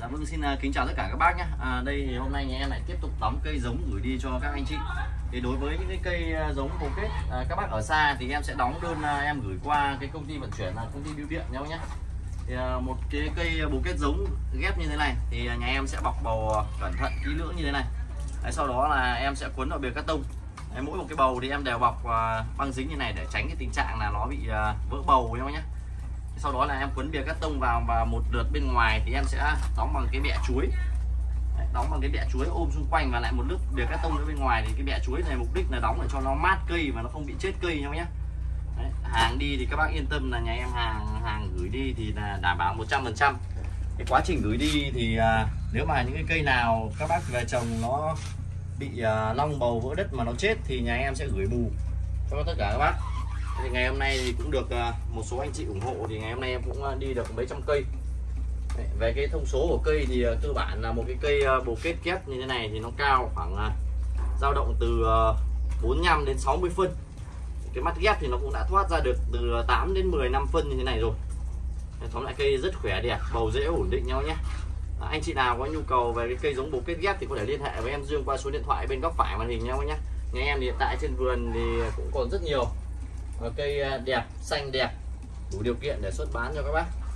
Dạ vâng, xin kính chào tất cả các bác nhé. Đây thì hôm nay nhà em lại tiếp tục đóng cây giống gửi đi cho các anh chị. Thì đối với những cái cây giống bồ kết các bác ở xa thì em sẽ đóng đơn em gửi qua cái công ty vận chuyển là công ty bưu điện nhau nhé. Thì một cái cây bồ kết giống ghép như thế này thì nhà em sẽ bọc bầu cẩn thận kỹ lưỡng như thế này. Đấy, sau đó là em sẽ cuốn vào bìa cắt tông. Đấy, mỗi một cái bầu thì em đều bọc băng dính như này để tránh cái tình trạng là nó bị vỡ bầu nhau nhé. Sau đó là em quấn bìa cắt tông vào và một lượt bên ngoài thì em sẽ đóng bằng cái bẹ chuối. Đấy, đóng bằng cái bẹ chuối ôm xung quanh và lại một lớp bìa cắt tông nữa bên ngoài. Thì cái bẹ chuối này mục đích là đóng để cho nó mát cây và nó không bị chết cây nhau nhé. Đấy, hàng đi thì các bác yên tâm là nhà em hàng gửi đi thì là đảm bảo 100%. Cái quá trình gửi đi thì nếu mà những cái cây nào các bác về trồng nó bị long bầu vỡ đất mà nó chết thì nhà em sẽ gửi bù cho tất cả các bác. Thì ngày hôm nay thì cũng được một số anh chị ủng hộ thì ngày hôm nay em cũng đi được mấy trăm cây. Về cái thông số của cây thì cơ bản là một cái cây bồ kết kép như thế này thì nó cao khoảng dao động từ 45 đến 60 phân. Cái mắt ghép thì nó cũng đã thoát ra được từ 8 đến 15 phân như thế này rồi. Tóm lại cây rất khỏe đẹp, bầu rễ ổn định nhau nhé. Anh chị nào có nhu cầu về cái cây giống bồ kết ghép thì có thể liên hệ với em Dương qua số điện thoại bên góc phải màn hình nhau nhé. Nhà em thì hiện tại trên vườn thì cũng còn rất nhiều cây đẹp, xanh đẹp, đủ điều kiện để xuất bán cho các bác.